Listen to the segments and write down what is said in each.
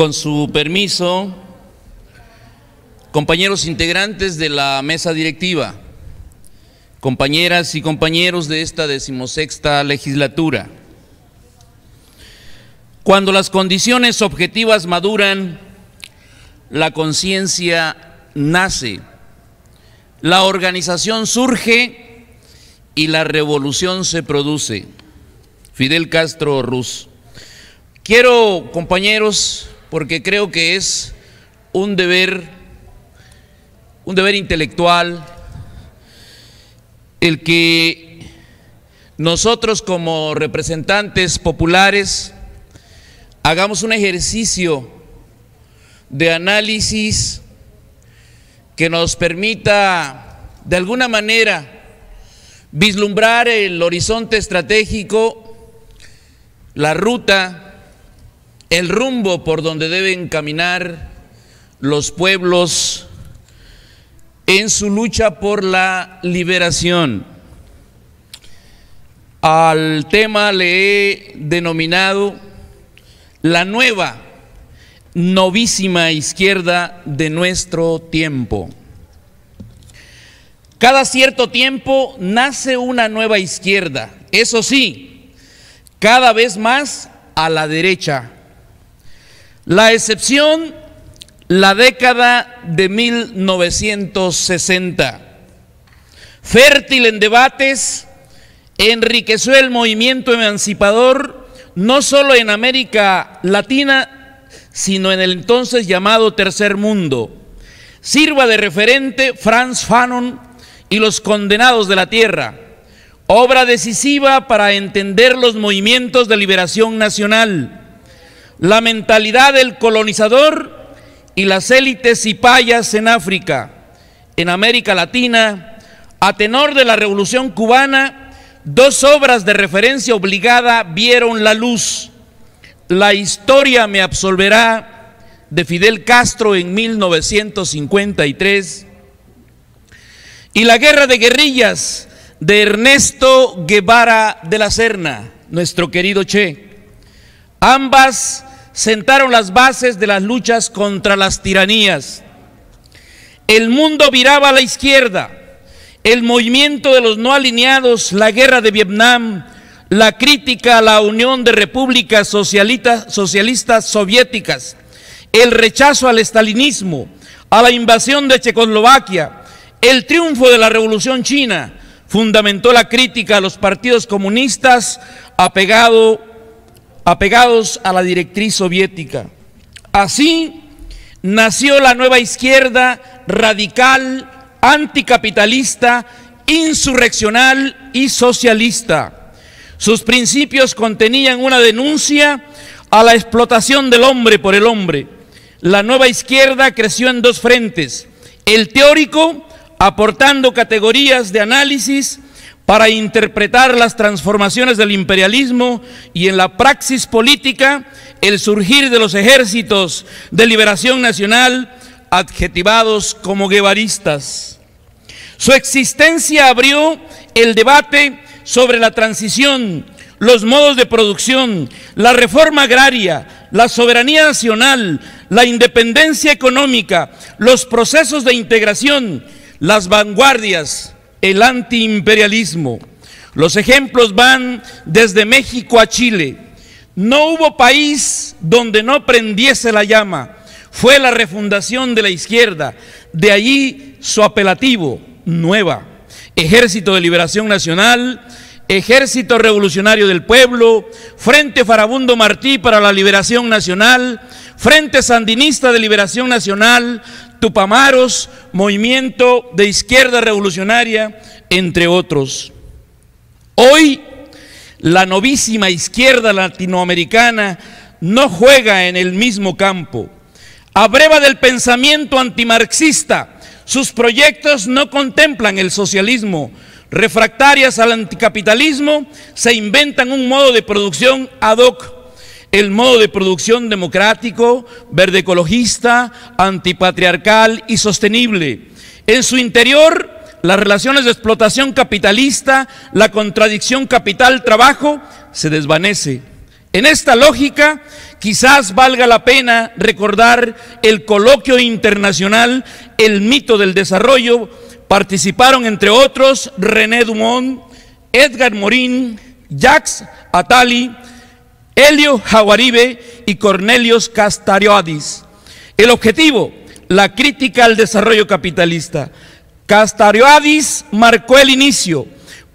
Con su permiso, compañeros integrantes de la mesa directiva, compañeras y compañeros de esta 16ª legislatura, cuando las condiciones objetivas maduran, la conciencia nace, la organización surge y la revolución se produce. Fidel Castro Ruz. Quiero, compañeros, porque creo que es un deber intelectual, el que nosotros como representantes populares hagamos un ejercicio de análisis que nos permita de alguna manera vislumbrar el horizonte estratégico, la ruta, el rumbo por donde deben caminar los pueblos en su lucha por la liberación. Al tema le he denominado la nueva, novísima izquierda de nuestro tiempo. Cada cierto tiempo nace una nueva izquierda, eso sí, cada vez más a la derecha. La excepción, la década de 1960. Fértil en debates, enriqueció el movimiento emancipador no solo en América Latina, sino en el entonces llamado Tercer Mundo. Sirva de referente Franz Fanon y los condenados de la tierra, obra decisiva para entender los movimientos de liberación nacional, la mentalidad del colonizador y las élites cipayas en África, en América Latina, a tenor de la Revolución Cubana. Dos obras de referencia obligada vieron la luz. La historia me absolverá, de Fidel Castro en 1953, y La guerra de guerrillas, de Ernesto Guevara de la Serna, nuestro querido Che. Ambas sentaron las bases de las luchas contra las tiranías. El mundo viraba a la izquierda. El movimiento de los no alineados, la guerra de Vietnam, la crítica a la unión de repúblicas socialistas soviéticas, el rechazo al estalinismo, a la invasión de Checoslovaquia, el triunfo de la Revolución China, fundamentó la crítica a los partidos comunistas apegados a la directriz soviética. Así nació la nueva izquierda radical, anticapitalista, insurreccional y socialista. Sus principios contenían una denuncia a la explotación del hombre por el hombre. La nueva izquierda creció en dos frentes: el teórico, aportando categorías de análisis para interpretar las transformaciones del imperialismo, y en la praxis política, el surgir de los ejércitos de liberación nacional, adjetivados como guevaristas. Su existencia abrió el debate sobre la transición, los modos de producción, la reforma agraria, la soberanía nacional, la independencia económica, los procesos de integración, las vanguardias, el antiimperialismo. Los ejemplos van desde México a Chile. No hubo país donde no prendiese la llama. Fue la refundación de la izquierda, de allí su apelativo, nueva. Ejército de Liberación Nacional, Ejército Revolucionario del Pueblo, Frente Farabundo Martí para la Liberación Nacional, Frente Sandinista de Liberación Nacional, Tupamaros, Movimiento de Izquierda Revolucionaria, entre otros. Hoy, la novísima izquierda latinoamericana no juega en el mismo campo. Abreva del pensamiento antimarxista, sus proyectos no contemplan el socialismo. Refractarias al anticapitalismo, se inventan un modo de producción ad hoc, el modo de producción democrático, verde ecologista, antipatriarcal y sostenible. En su interior, las relaciones de explotación capitalista, la contradicción capital-trabajo se desvanece. En esta lógica, quizás valga la pena recordar el coloquio internacional El mito del desarrollo. Participaron, entre otros, René Dumont, Edgar Morín, Jacques Attali, Helio Jaguaribe y Cornelius Castoriadis. El objetivo, la crítica al desarrollo capitalista. Castoriadis marcó el inicio.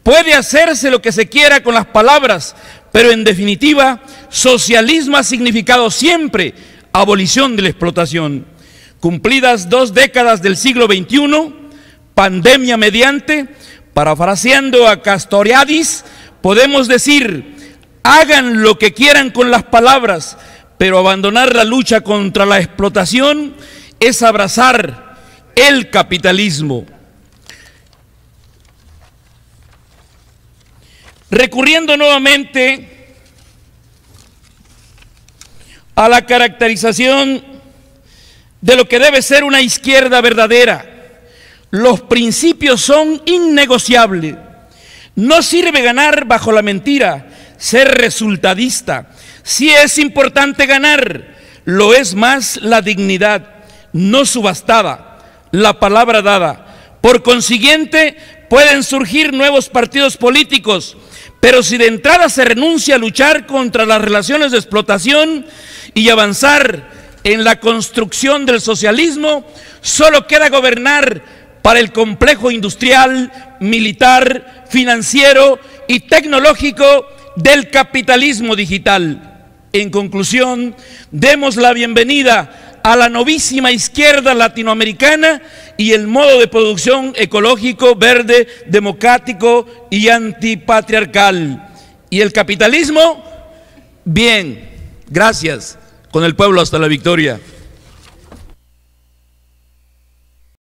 Puede hacerse lo que se quiera con las palabras, pero en definitiva, socialismo ha significado siempre abolición de la explotación. Cumplidas 2 décadas del siglo XXI, pandemia mediante, parafraseando a Castoriadis, podemos decir, hagan lo que quieran con las palabras, pero abandonar la lucha contra la explotación es abrazar el capitalismo. Recurriendo nuevamente a la caracterización de lo que debe ser una izquierda verdadera, los principios son innegociables. No sirve ganar bajo la mentira, ser resultadista. Sí es importante ganar, lo es más la dignidad, no subastada, la palabra dada. Por consiguiente, pueden surgir nuevos partidos políticos, pero si de entrada se renuncia a luchar contra las relaciones de explotación y avanzar en la construcción del socialismo, solo queda gobernar para el complejo industrial, militar, financiero y tecnológico del capitalismo digital. En conclusión, demos la bienvenida a la novísima izquierda latinoamericana y el modo de producción ecológico, verde, democrático y antipatriarcal. ¿Y el capitalismo? Bien, gracias. Con el pueblo hasta la victoria.